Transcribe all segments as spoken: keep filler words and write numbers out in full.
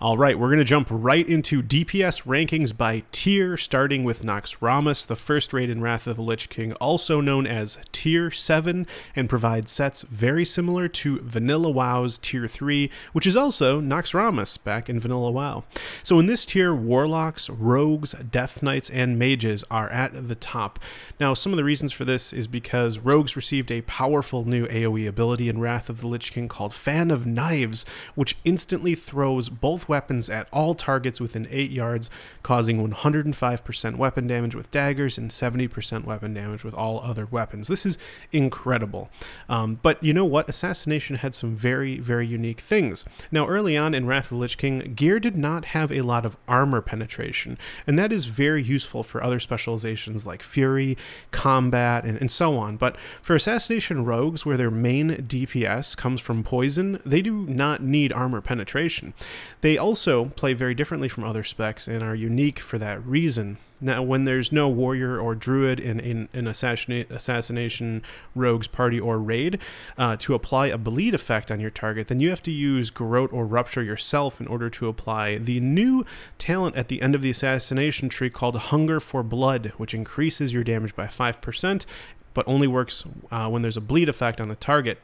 Alright, we're going to jump right into D P S rankings by tier, starting with Naxxramas, the first raid in Wrath of the Lich King, also known as Tier seven, and provides sets very similar to Vanilla WoW's Tier three, which is also Naxxramas back in Vanilla WoW. So in this tier, Warlocks, Rogues, Death Knights, and Mages are at the top. Now, some of the reasons for this is because Rogues received a powerful new AoE ability in Wrath of the Lich King called Fan of Knives, which instantly throws both weapons at all targets within eight yards, causing one hundred five percent weapon damage with daggers and seventy percent weapon damage with all other weapons. This is incredible. Um, but you know what? Assassination had some very, very unique things. Now, early on in Wrath of the Lich King, gear did not have a lot of armor penetration, and that is very useful for other specializations like Fury, Combat, and, and so on. But for Assassination Rogues, where their main D P S comes from poison, they do not need armor penetration. They also play very differently from other specs and are unique for that reason. Now, when there's no warrior or druid in an in, in assassinate, assassination rogues party or raid uh, to apply a bleed effect on your target, then you have to use Garrote or Rupture yourself in order to apply the new talent at the end of the assassination tree called Hunger For Blood, which increases your damage by five percent, but only works uh, when there's a bleed effect on the target.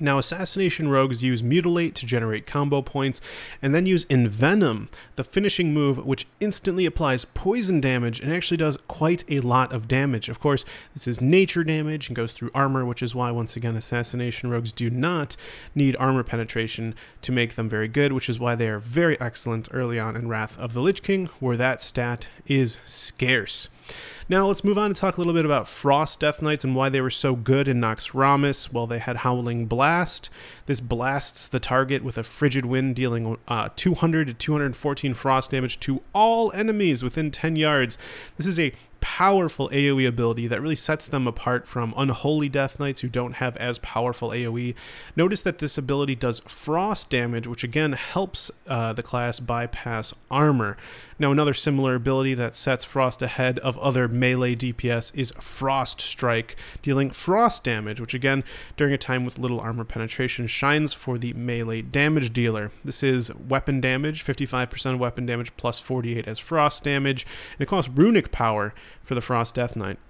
Now, Assassination Rogues use Mutilate to generate combo points, and then use Envenom, the finishing move, which instantly applies poison damage and actually does quite a lot of damage. Of course, this is nature damage and goes through armor, which is why, once again, Assassination Rogues do not need armor penetration to make them very good, which is why they are very excellent early on in Wrath of the Lich King, where that stat is scarce. Now let's move on and talk a little bit about Frost Death Knights and why they were so good in Naxxramas. Well, they had Howling Blast. This blasts the target with a Frigid Wind, dealing uh, two hundred to two hundred fourteen frost damage to all enemies within ten yards. This is a powerful AoE ability that really sets them apart from Unholy Death Knights, who don't have as powerful AoE. Notice that this ability does frost damage, which again helps uh, the class bypass armor. Now, another similar ability that sets Frost ahead of other melee D P S is Frost Strike, dealing frost damage, which again, during a time with little armor penetration, shines for the melee damage dealer. This is weapon damage, fifty-five percent weapon damage plus forty-eight as frost damage, and it costs Runic Power for the Frost Death Knight.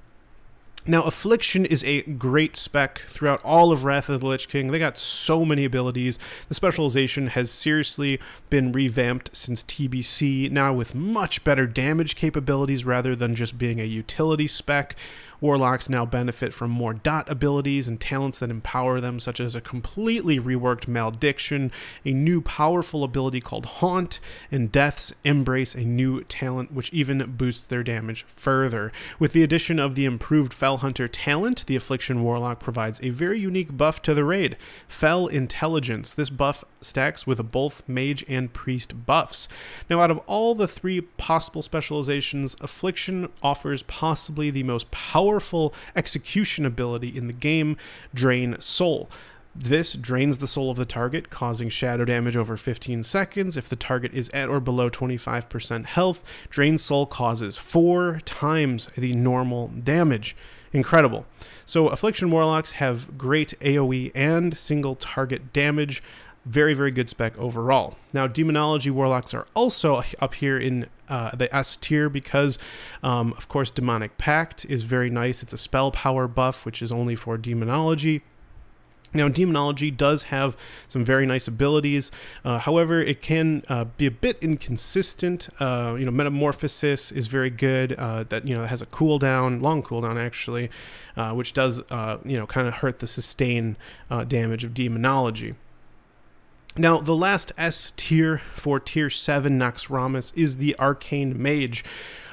Now, Affliction is a great spec throughout all of Wrath of the Lich King. They got so many abilities. The specialization has seriously been revamped since T B C, now with much better damage capabilities rather than just being a utility spec. Warlocks now benefit from more dot abilities and talents that empower them, such as a completely reworked Malediction, a new powerful ability called Haunt, and Death's Embrace, a new talent which even boosts their damage further. With the addition of the improved Fellhunter talent, the Affliction Warlock provides a very unique buff to the raid, Fell Intelligence. This buff stacks with both Mage and Priest buffs. Now, out of all the three possible specializations, Affliction offers possibly the most powerful Powerful execution ability in the game, Drain Soul. This drains the soul of the target, causing shadow damage over fifteen seconds. If the target is at or below twenty-five percent health, Drain Soul causes four times the normal damage. Incredible. So Affliction Warlocks have great AoE and single target damage. Very, very good spec overall. Now, Demonology Warlocks are also up here in uh, the S tier because, um, of course, Demonic Pact is very nice. It's a spell power buff, which is only for Demonology. Now, Demonology does have some very nice abilities. Uh, however, it can uh, be a bit inconsistent. Uh, you know, Metamorphosis is very good. Uh, that you know, has a cooldown, long cooldown actually, uh, which does uh, you know kind of hurt the sustain uh, damage of Demonology. Now, the last S tier for Tier seven Naxxramas is the Arcane Mage.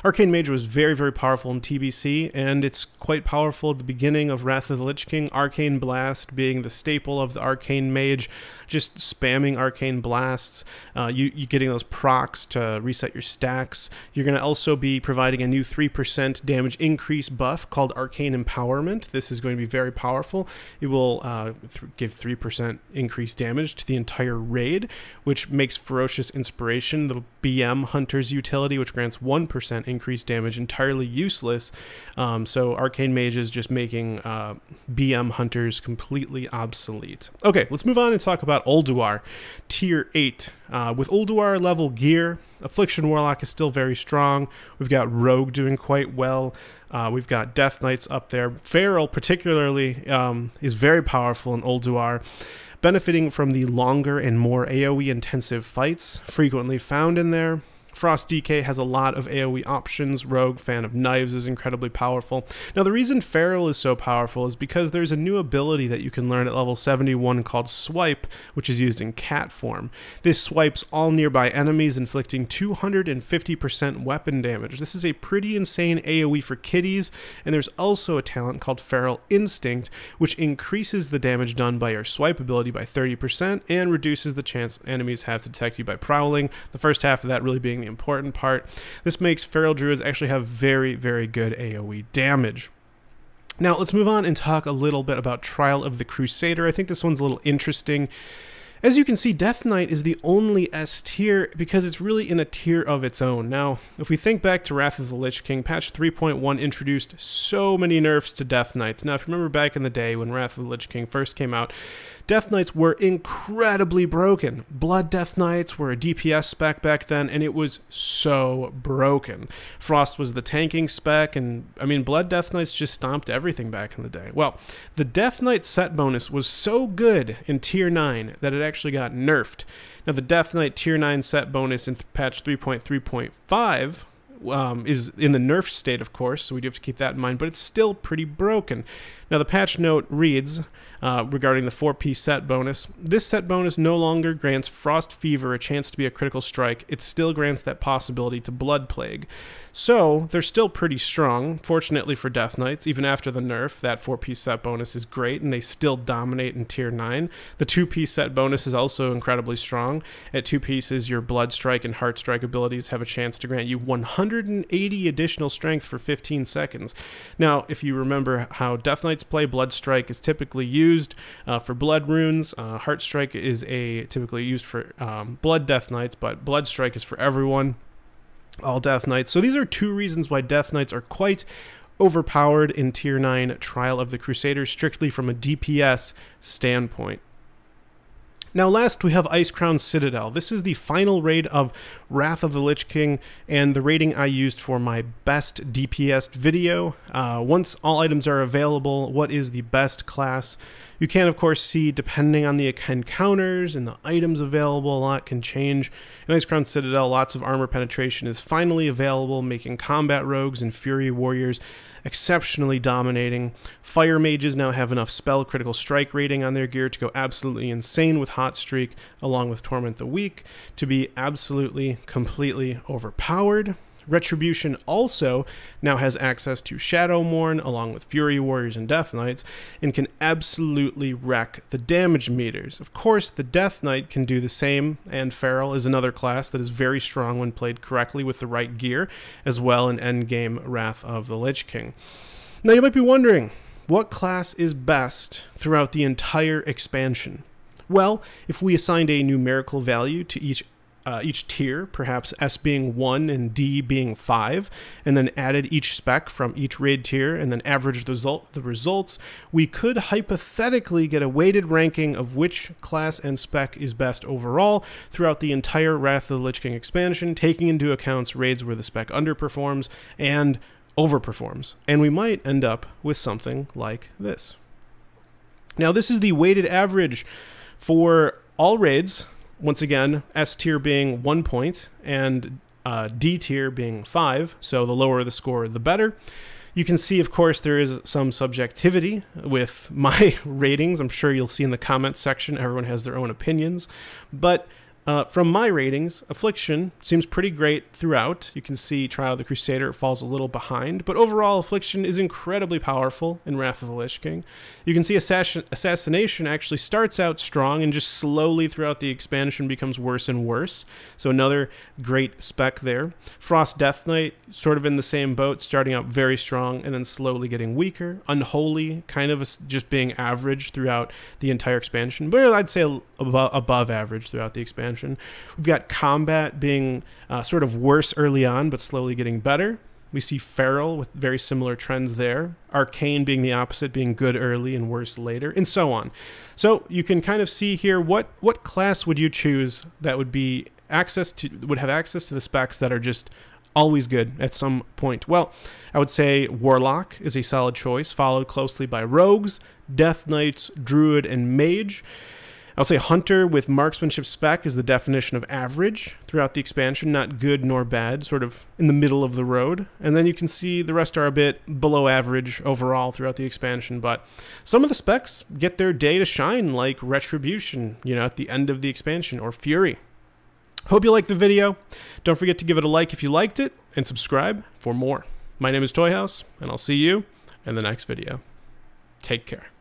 Arcane Mage was very, very powerful in T B C, and it's quite powerful at the beginning of Wrath of the Lich King. Arcane Blast being the staple of the Arcane Mage, just spamming Arcane Blasts, uh, you, you're getting those procs to reset your stacks. You're going to also be providing a new three percent damage increase buff called Arcane Empowerment. This is going to be very powerful. It will uh, th give three percent increased damage to the entire raid, which makes Ferocious Inspiration the B M Hunter's utility, which grants one percent increased damage entirely useless. Um, so Arcane Mage is just making uh, B M Hunters completely obsolete. Okay, let's move on and talk about Ulduar, Tier eight. Uh, with Ulduar level gear, Affliction Warlock is still very strong. We've got Rogue doing quite well. Uh, we've got Death Knights up there. Feral particularly um, is very powerful in Ulduar, benefiting from the longer and more AoE intensive fights frequently found in there. Frost D K has a lot of AoE options. Rogue, Fan of Knives is incredibly powerful. Now the reason Feral is so powerful is because there's a new ability that you can learn at level seventy-one called Swipe, which is used in cat form. This swipes all nearby enemies, inflicting two hundred fifty percent weapon damage. This is a pretty insane AoE for kitties, and there's also a talent called Feral Instinct, which increases the damage done by your swipe ability by thirty percent and reduces the chance enemies have to detect you by prowling, the first half of that really being the important part. This makes Feral Druids actually have very, very good AoE damage. Now let's move on and talk a little bit about Trial of the Crusader. I think this one's a little interesting. As you can see, Death Knight is the only S tier because it's really in a tier of its own. Now, if we think back to Wrath of the Lich King, patch three point one introduced so many nerfs to Death Knights. Now, if you remember back in the day when Wrath of the Lich King first came out, Death Knights were incredibly broken. Blood Death Knights were a D P S spec back then, and it was so broken. Frost was the tanking spec, and I mean, Blood Death Knights just stomped everything back in the day. Well, the Death Knight set bonus was so good in tier nine that it actually actually got nerfed. Now the Death Knight tier nine set bonus in patch three point three point five um, is in the nerf state, of course, so we do have to keep that in mind, but it's still pretty broken. Now the patch note reads, uh, regarding the four P set bonus, this set bonus no longer grants Frost Fever a chance to be a critical strike, it still grants that possibility to Blood Plague. So they're still pretty strong, fortunately for Death Knights. Even after the nerf, that four P set bonus is great, and they still dominate in tier nine. The two P set bonus is also incredibly strong. At two pieces, your Blood Strike and Heart Strike abilities have a chance to grant you one hundred eighty additional strength for fifteen seconds. Now, if you remember how Death Knights play, Blood Strike is typically used uh, for blood runes. Uh, Heart Strike is a typically used for um, Blood Death Knights, but Blood Strike is for everyone. All Death Knights. So these are two reasons why Death Knights are quite overpowered in tier nine Trial of the Crusader, strictly from a D P S standpoint. Now last we have Icecrown Citadel. This is the final raid of Wrath of the Lich King and the raiding I used for my best D P S video. Uh, once all items are available, what is the best class? You can of course see, depending on the encounters and the items available, a lot can change. In Icecrown Citadel, lots of Armor Penetration is finally available, making Combat Rogues and Fury Warriors exceptionally dominating. Fire Mages now have enough spell critical strike rating on their gear to go absolutely insane with Hot Streak along with Torment the Weak, to be absolutely completely overpowered. Retribution also now has access to Shadowmourne along with Fury Warriors and Death Knights, and can absolutely wreck the damage meters. Of course, the Death Knight can do the same, and Feral is another class that is very strong when played correctly with the right gear, as well in endgame Wrath of the Lich King. Now you might be wondering, what class is best throughout the entire expansion? Well, if we assigned a numerical value to each Uh, each tier, perhaps S being one and D being five, and then added each spec from each raid tier and then averaged the, result, the results, we could hypothetically get a weighted ranking of which class and spec is best overall throughout the entire Wrath of the Lich King expansion, taking into account raids where the spec underperforms and overperforms. And we might end up with something like this. Now this is the weighted average for all raids. Once again, S tier being one point and uh, D tier being five, so the lower the score, the better. You can see, of course, there is some subjectivity with my ratings. I'm sure you'll see in the comments section, everyone has their own opinions. But uh, from my ratings, Affliction seems pretty great throughout. You can see Trial of the Crusader falls a little behind, but overall, Affliction is incredibly powerful in Wrath of the Lich King. You can see Assassin Assassination actually starts out strong and just slowly throughout the expansion becomes worse and worse. So another great spec there. Frost Death Knight, sort of in the same boat, starting out very strong and then slowly getting weaker. Unholy, kind of just being average throughout the entire expansion, but I'd say above, above average throughout the expansion. expansion. We've got combat being uh, sort of worse early on, but slowly getting better. We see Feral with very similar trends there. Arcane being the opposite, being good early and worse later, and so on. So you can kind of see here, what what class would you choose that would be access to would have access to the specs that are just always good at some point? Well, I would say Warlock is a solid choice, followed closely by Rogues, Death Knights, Druid, and Mage. I'll say Hunter with marksmanship spec is the definition of average throughout the expansion, not good nor bad, sort of in the middle of the road. And then you can see the rest are a bit below average overall throughout the expansion, but some of the specs get their day to shine, like Retribution, you know, at the end of the expansion, or Fury. Hope you liked the video. Don't forget to give it a like if you liked it, and subscribe for more. My name is Toy House, and I'll see you in the next video. Take care.